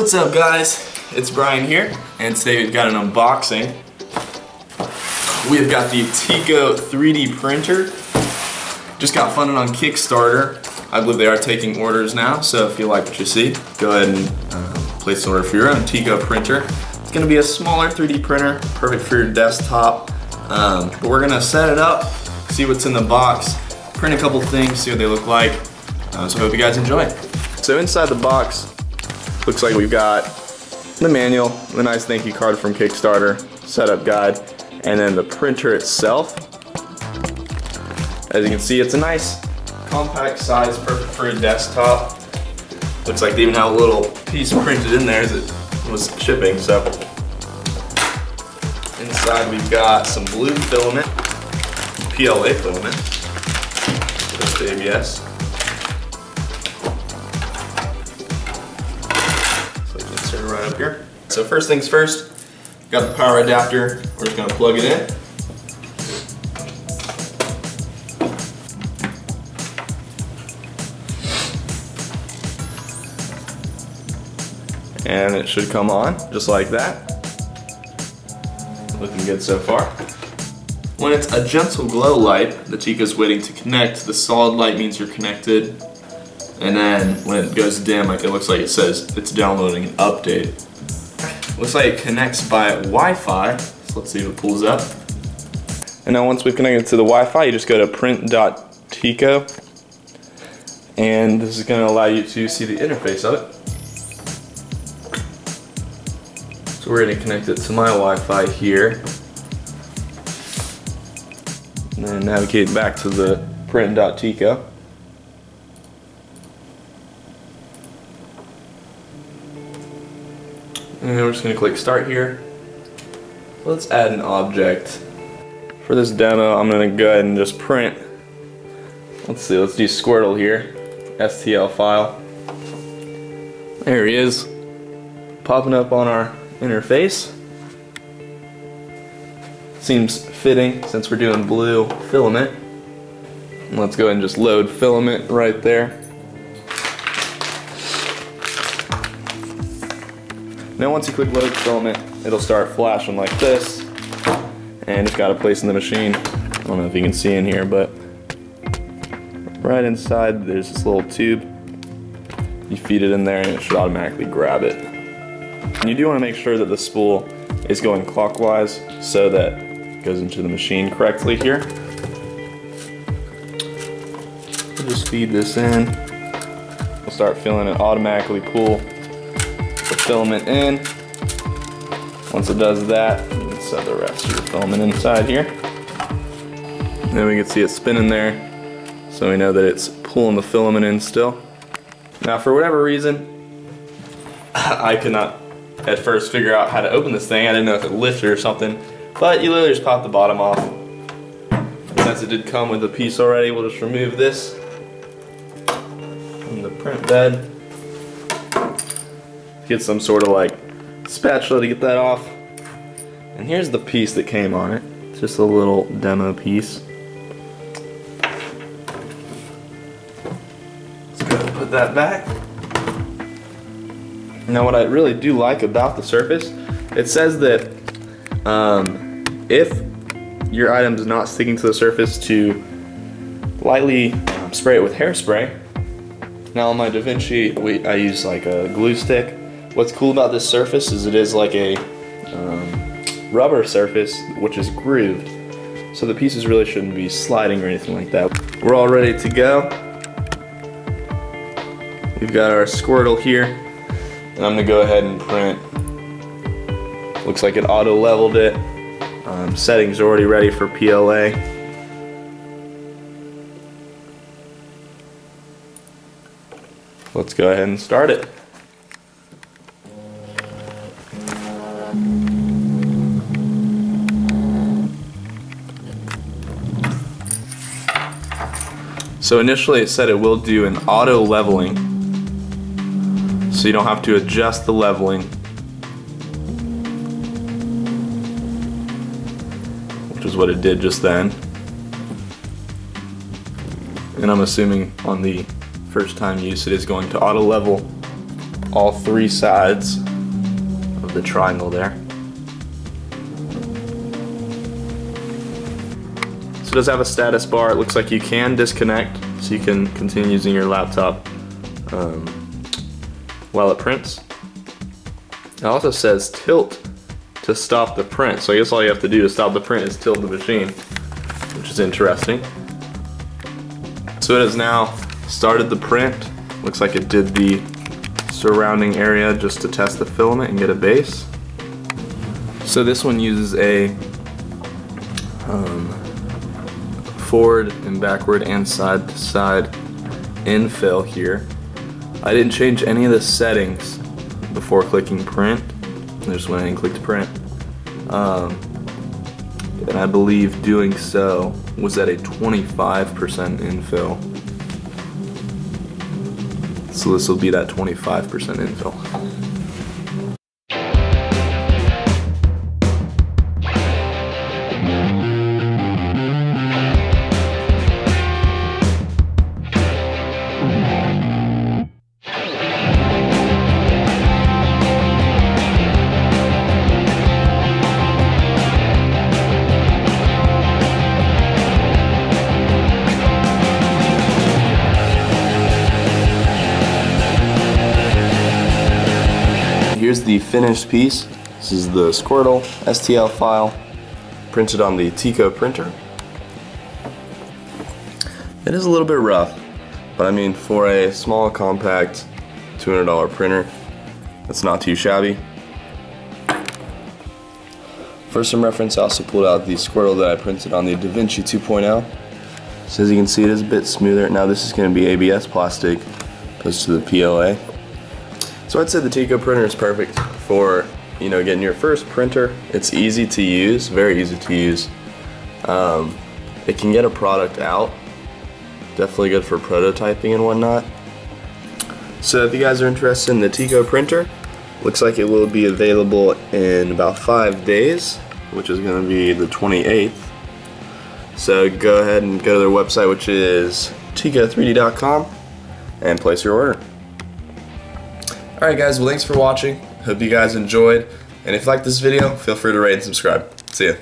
What's up, guys? It's Brian here, and today we've got an unboxing. We've got the TIKO 3D printer. Just got funded on Kickstarter. I believe they are taking orders now, so if you like what you see, go ahead and place an order for your own TIKO printer. It's gonna be a smaller 3D printer, perfect for your desktop. But we're gonna set it up, see what's in the box, print a couple things, see what they look like. So I hope you guys enjoy. So inside the box, looks like we've got the manual, the nice thank you card from Kickstarter, setup guide, and then the printer itself. As you can see, it's a nice compact size, perfect for a desktop. Looks like they even have a little piece printed in there as it was shipping, so. Inside we've got some blue filament, PLA filament, just ABS. So you can insert it right up here. So first things first, we've got the power adapter, we're just gonna plug it in. And it should come on, just like that. Looking good so far. When it's a gentle glow light, the TIKO's waiting to connect. The solid light means you're connected. And then when it goes dim, like it looks like it says it's downloading an update. Looks like it connects by Wi-Fi. So let's see if it pulls up. And now once we've connected to the Wi-Fi, you just go to print.tiko. And this is gonna allow you to see the interface of it. So we're going to connect it to my Wi-Fi here, and then navigate back to the print.tiko. And we're just going to click start here. Let's add an object. For this demo, I'm going to go ahead and just print. Let's see, let's do Squirtle here, STL file. There he is, popping up on our interface. Seems fitting since we're doing blue filament. Let's go ahead and just load filament right there. Now once you click load filament, it'll start flashing like this, and it's got a place in the machine. I don't know if you can see in here, but right inside there's this little tube. You feed it in there and it should automatically grab it. And you do want to make sure that the spool is going clockwise so that it goes into the machine correctly here. We'll just feed this in. We'll start feeling it automatically pull the filament in. Once it does that, you can set the rest of the filament inside here. And then we can see it spinning there, so we know that it's pulling the filament in still. Now for whatever reason, I could not at first figure out how to open this thing. I didn't know if it lifted or something, but you literally just pop the bottom off. Since it did come with a piece already, we'll just remove this from the print bed. Get some sort of like spatula to get that off. And here's the piece that came on it. It's just a little demo piece. Let's go ahead and put that back. Now what I really do like about the surface, it says that if your item is not sticking to the surface, to lightly spray it with hairspray. Now on my Da Vinci, I use like a glue stick. What's cool about this surface is it is like a rubber surface, which is grooved. So the pieces really shouldn't be sliding or anything like that. We're all ready to go. We've got our Squirtle here. And I'm going to go ahead and print. Looks like it auto leveled it. Settings already ready for PLA. Let's go ahead and start it. So initially it said it will do an auto leveling, so you don't have to adjust the leveling. Which is what it did just then. And I'm assuming on the first time use it is going to auto level. all three sides of the triangle there. So it does have a status bar. It looks like you can disconnect, so you can continue using your laptop while it prints. It also says tilt to stop the print. So I guess all you have to do to stop the print is tilt the machine, which is interesting. So it has now started the print. Looks like it did the surrounding area just to test the filament and get a base. So this one uses a forward and backward and side to side infill here. I didn't change any of the settings before clicking print. I just went in and clicked print. And I believe doing so was at a 25% infill. So this will be that 25% infill. Here's the finished piece. This is the Squirtle STL file printed on the TIKO printer. It is a little bit rough, but I mean, for a small, compact $200 printer, that's not too shabby. For some reference, I also pulled out the Squirtle that I printed on the Da Vinci 2.0. So as you can see, it is a bit smoother. Now this is going to be ABS plastic opposed to the PLA. So I'd say the TIKO printer is perfect for, you know, getting your first printer. It's easy to use, very easy to use. It can get a product out. Definitely good for prototyping and whatnot. So if you guys are interested in the TIKO printer, looks like it will be available in about 5 days, which is going to be the 28th. So go ahead and go to their website, which is tiko3d.com, and place your order. Alright guys, well thanks for watching, hope you guys enjoyed, and if you liked this video, feel free to rate and subscribe. See ya.